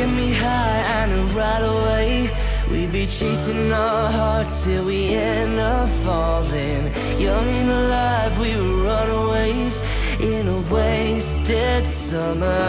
get me high and I'll ride away. We be chasing our hearts till we end up falling. Young and alive, we were runaways in a wasted summer.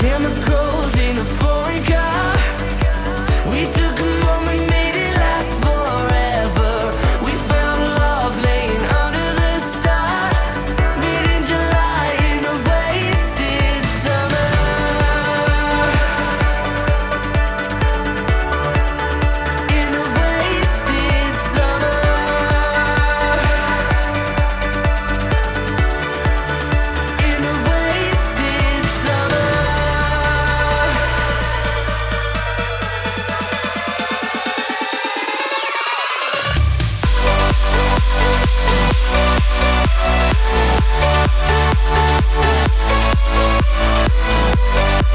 Chemicals in a foreign car. We took a moment, made it last forever. We found love laying under the stars, mid in July in a wasted summer. In a wasted summer. In a wasted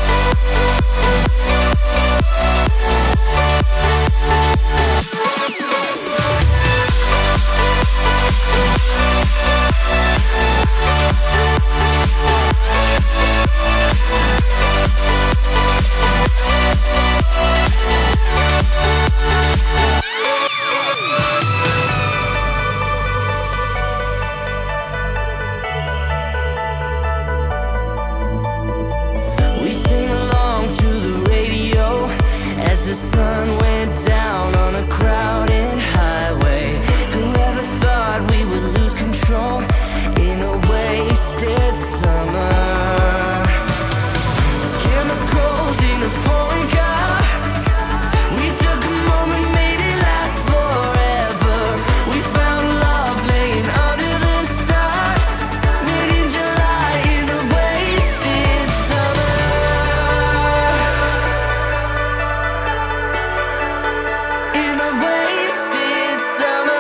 summer. We sing along to the radio as the sun went down on a crowded highway. Whoever thought we would lose control in a wasted summer. Chemicals in a foreign car. We took a moment, made it last forever. We found love laying under the stars, mid in July in a wasted summer. In a wasted summer.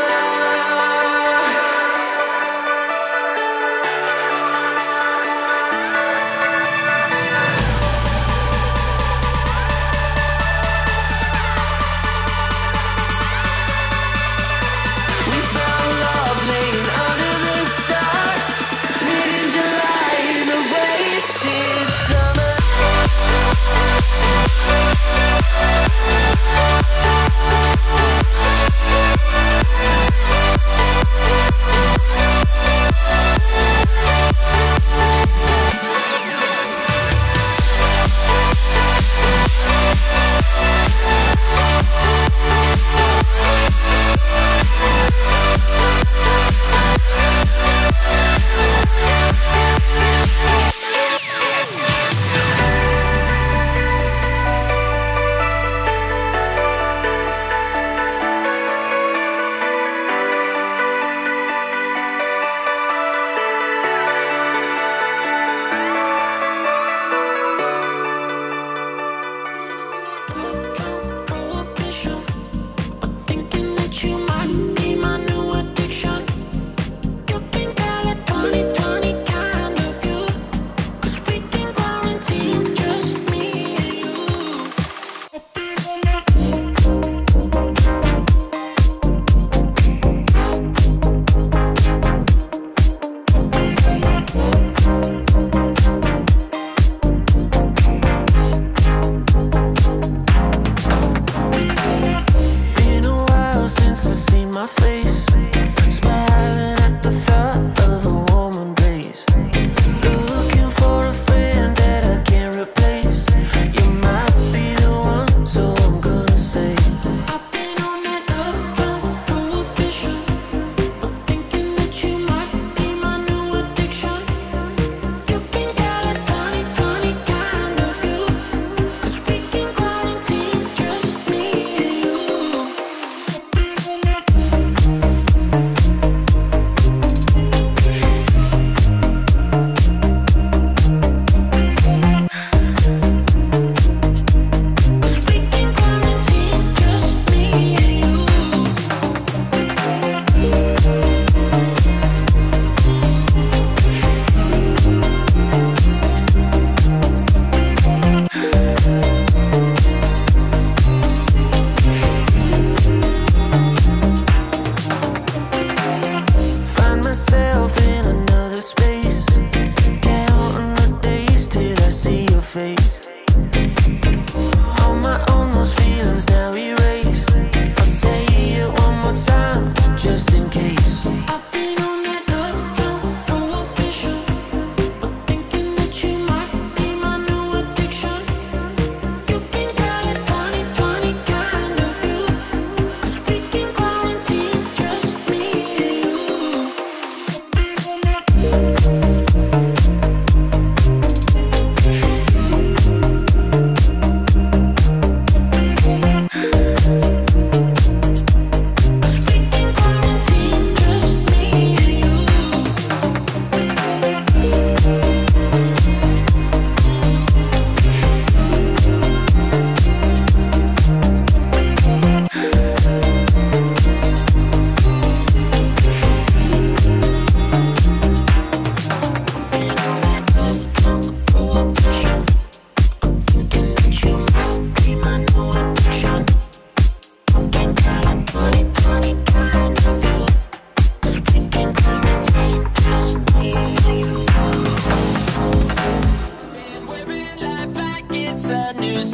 We found love laying under the stars, mid in July in a wasted summer. Been a while since I seen my face, smiling at the thought of a woman grace. Looking for a friend that I can't replace. You might be the one, so I'm gonna say. I've been on that love drunk prohibition, but thinking that you might be my new addiction. You can call it 20/20 kind of you, 'cause we can quarantine just me and you. Find myself in another space, counting the days till I see your face.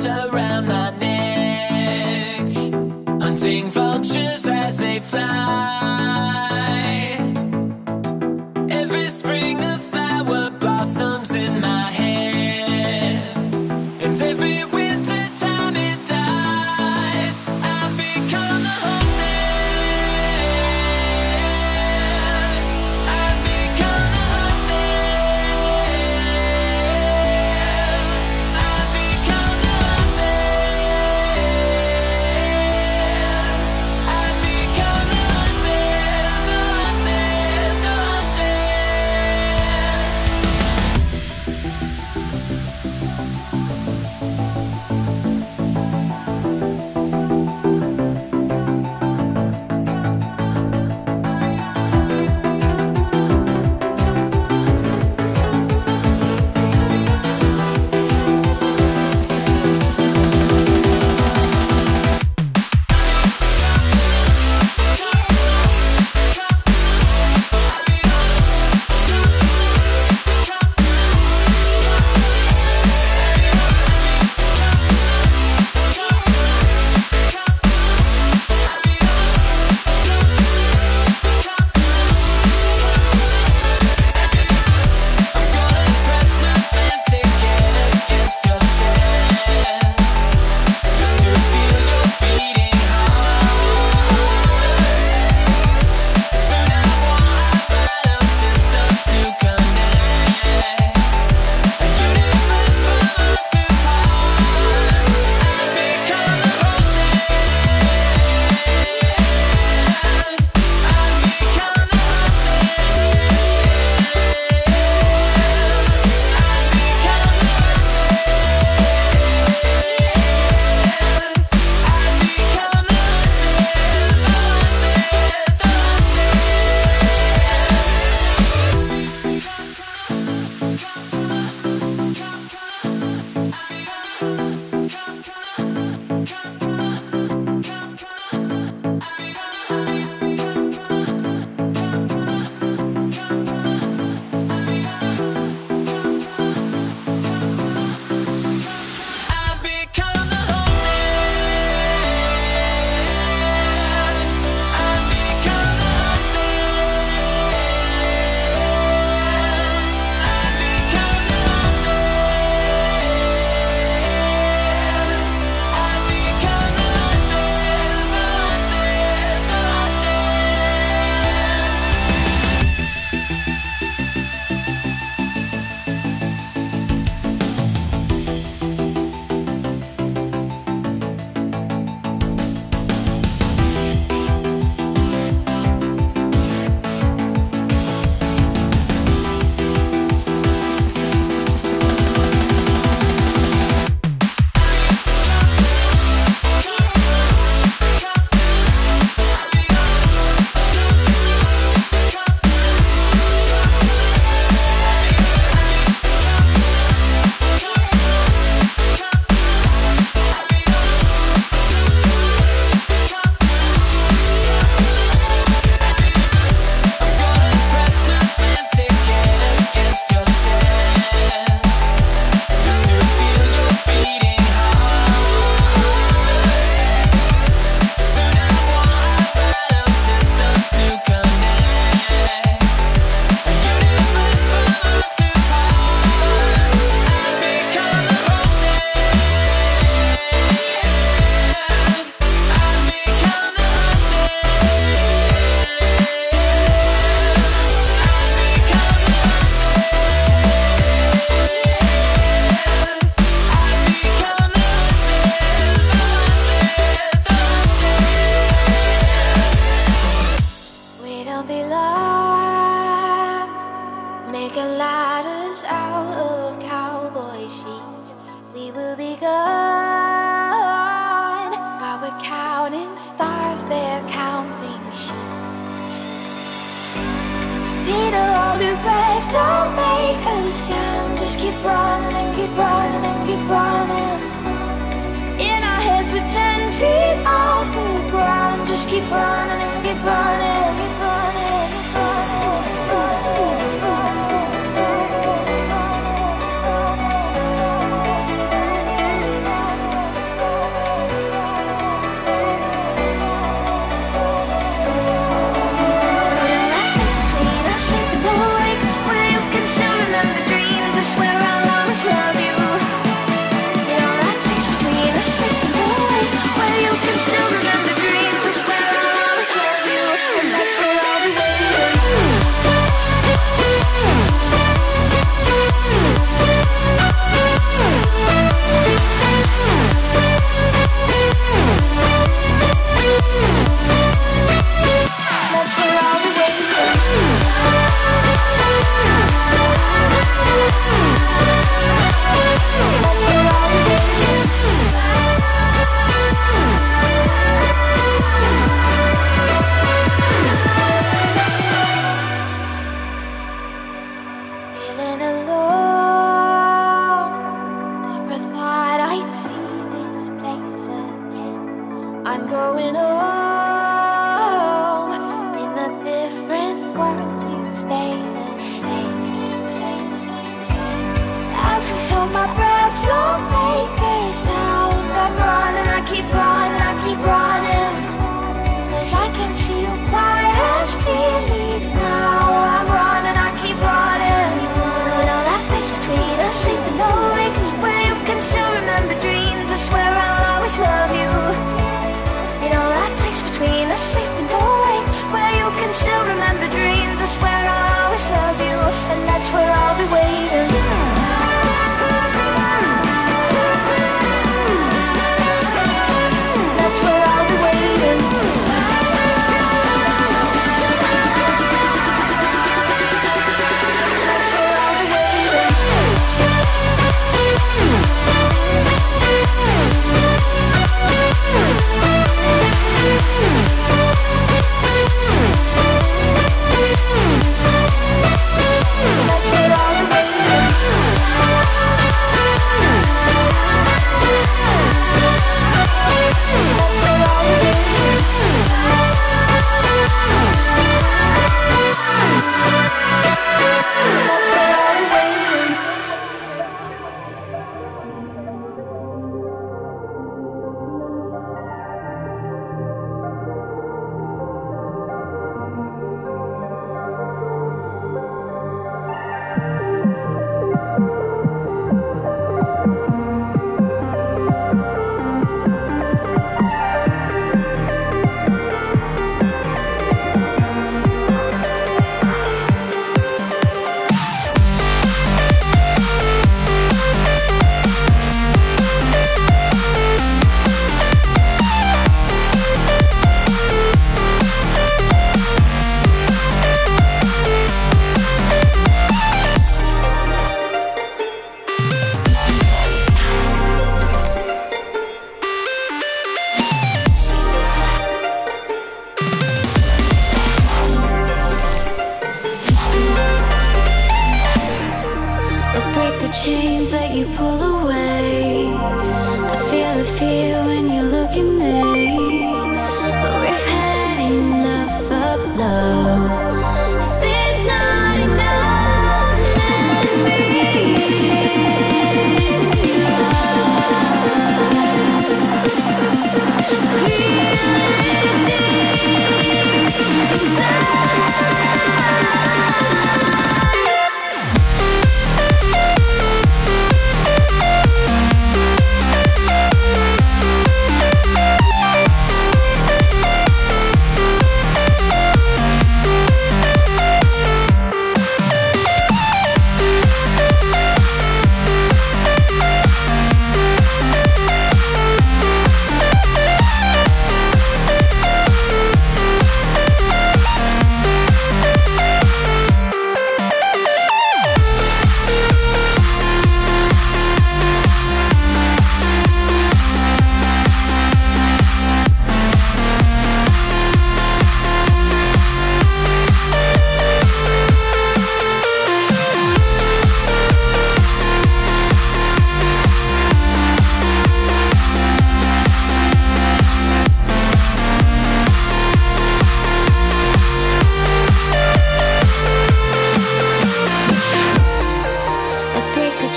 arms around my neck, hunting vultures as they fly. Every spring a flower blossoms in my head, and every winter time it dies. I've become the hunter. Making ladders out of cowboy sheets, we will be gone. While we're counting stars, they're counting sheep. Peter, hold your breath, don't make a sound. Just keep running and keep running and keep running. In our heads we're 10 feet off the ground. Just keep running and keep running, keep running, keep running. the chains that you pull away. I feel the fear when you look at me. But we've had enough of love. Is this not enough? And we feel it deep inside.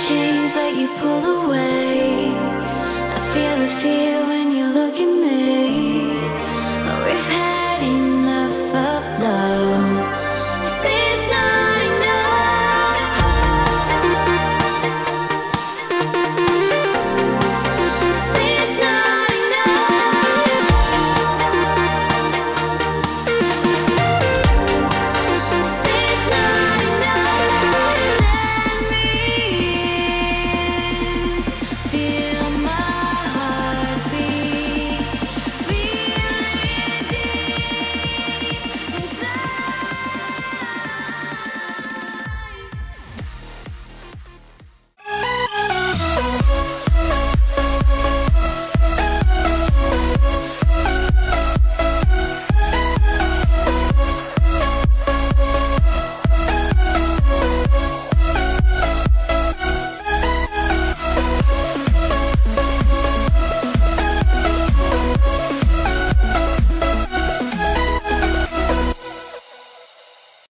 Chains that you pull away. I feel the fear.